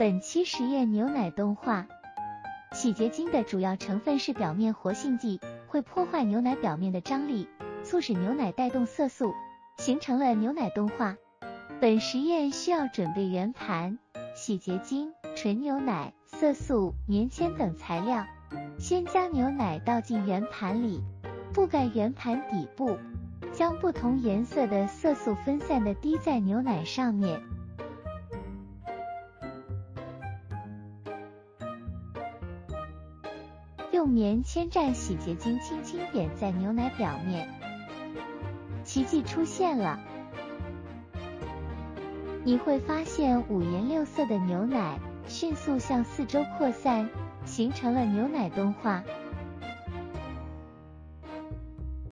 本期实验牛奶动画，洗洁精的主要成分是表面活性剂，会破坏牛奶表面的张力，促使牛奶带动色素，形成了牛奶动画。本实验需要准备圆盘、洗洁精、纯牛奶、色素、棉签等材料。先将牛奶倒进圆盘里，覆盖圆盘底部，将不同颜色的色素分散地滴在牛奶上面。用棉签蘸洗洁精轻轻点在牛奶表面，奇迹出现了！你会发现五颜六色的牛奶迅速向四周扩散，形成了牛奶动画。